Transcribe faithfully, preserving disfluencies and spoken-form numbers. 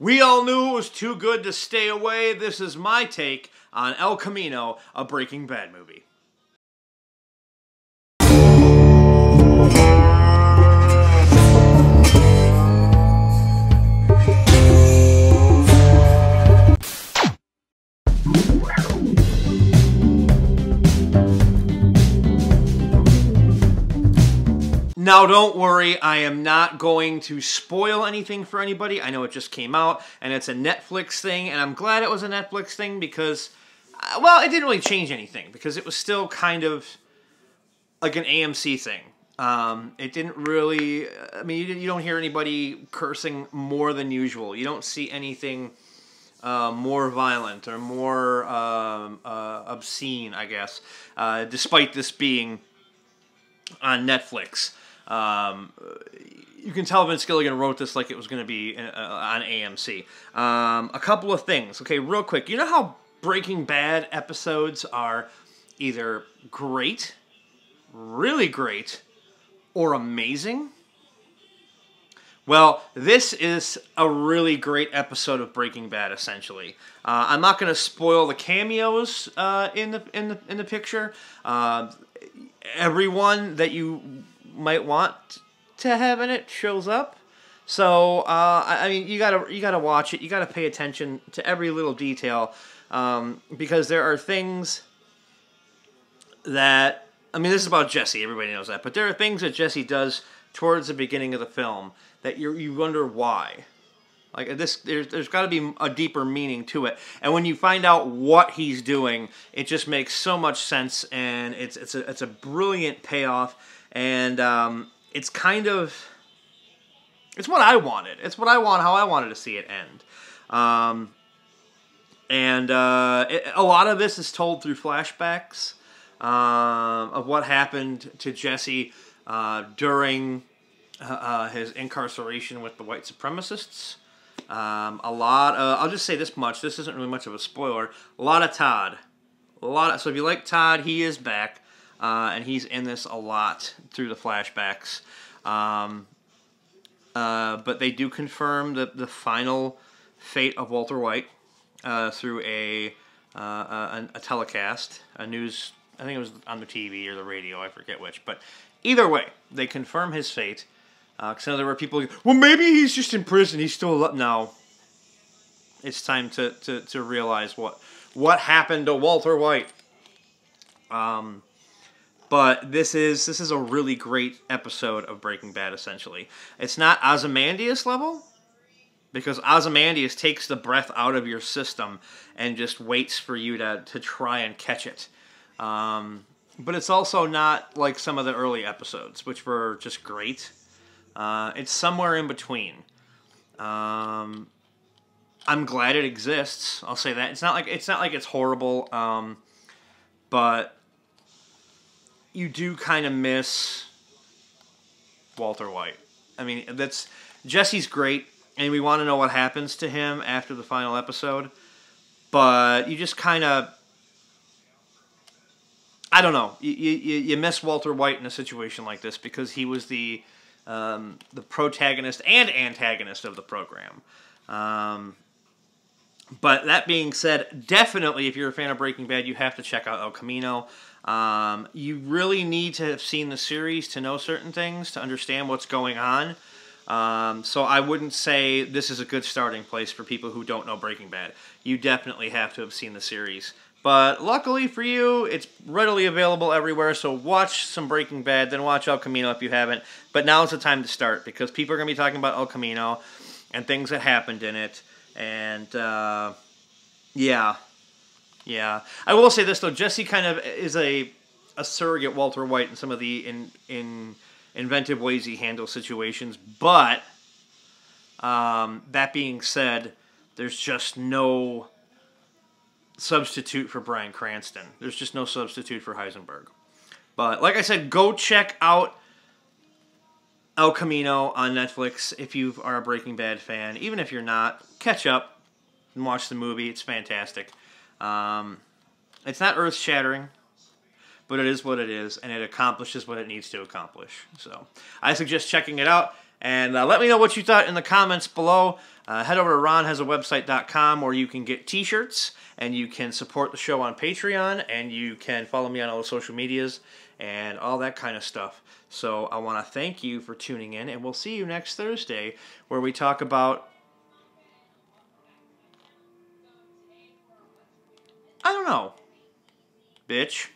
We all knew it was too good to stay away. This is my take on El Camino, a Breaking Bad movie. Now, don't worry, I am not going to spoil anything for anybody. I know it just came out, and it's a Netflix thing, and I'm glad it was a Netflix thing because, well, it didn't really change anything because it was still kind of like an A M C thing. Um, it didn't really, I mean, you, you don't hear anybody cursing more than usual. You don't see anything uh, more violent or more um, uh, obscene, I guess, uh, despite this being on Netflix. Um, you can tell Vince Gilligan wrote this like it was going to be uh, on A M C. Um, a couple of things. Okay, real quick. You know how Breaking Bad episodes are either great, really great, or amazing? Well, this is a really great episode of Breaking Bad, essentially. Uh, I'm not going to spoil the cameos uh, in the in the in the picture. Uh, everyone that you might want to have in it shows up, so uh, I mean, you gotta you gotta watch it. You gotta pay attention to every little detail um, because there are things that, I mean, this is about Jesse. Everybody knows that, but there are things that Jesse does towards the beginning of the film that you you wonder why. Like this, there's there's got to be a deeper meaning to it, and when you find out what he's doing, it just makes so much sense, and it's it's a it's a brilliant payoff. And um, it's kind of, it's what I wanted. It's what I want, how I wanted to see it end. Um, and uh, it, a lot of this is told through flashbacks uh, of what happened to Jesse uh, during uh, uh, his incarceration with the white supremacists. Um, a lot of, I'll just say this much, this isn't really much of a spoiler, a lot of Todd. A lot of, so if you like Todd, he is back. Uh, and he's in this a lot through the flashbacks. Um, uh, but they do confirm the, the final fate of Walter White uh, through a, uh, a a telecast, a news, I think it was on the T V or the radio, I forget which. But either way, they confirm his fate. Because uh, there were people, well, maybe he's just in prison, he's still alive. No. It's time to, to, to realize what, what happened to Walter White. Um... But this is this is a really great episode of Breaking Bad, essentially. It's not Ozymandias level, because Ozymandias takes the breath out of your system and just waits for you to, to try and catch it. Um, but it's also not like some of the early episodes, which were just great. Uh, it's somewhere in between. Um, I'm glad it exists. I'll say that. It's not like it's, not like it's horrible, um, but you do kind of miss Walter White. I mean, that's Jesse's great, and we want to know what happens to him after the final episode. But you just kind of, I don't know, you, you you miss Walter White in a situation like this because he was the um, the protagonist and antagonist of the program. Um, but that being said, definitely if you're a fan of Breaking Bad, you have to check out El Camino. Um, you really need to have seen the series to know certain things, to understand what's going on. Um, so I wouldn't say this is a good starting place for people who don't know Breaking Bad. You definitely have to have seen the series. But luckily for you, it's readily available everywhere, so watch some Breaking Bad, then watch El Camino if you haven't. But now's the time to start, because people are going to be talking about El Camino and things that happened in it. And, uh, yeah. Yeah, I will say this though. Jesse kind of is a a surrogate Walter White in some of the in in inventive ways he handles situations. But um, that being said, there's just no substitute for Bryan Cranston. There's just no substitute for Heisenberg. But like I said, go check out El Camino on Netflix if you are a Breaking Bad fan. Even if you're not, catch up and watch the movie. It's fantastic. Um, it's not earth-shattering, but it is what it is, and it accomplishes what it needs to accomplish. So I suggest checking it out. And uh, let me know what you thought in the comments below. Uh, head over to ron has a website dot com where you can get t-shirts, and you can support the show on Patreon, and you can follow me on all the social medias and all that kind of stuff. So I want to thank you for tuning in, and we'll see you next Thursday where we talk about... I don't know. Bitch.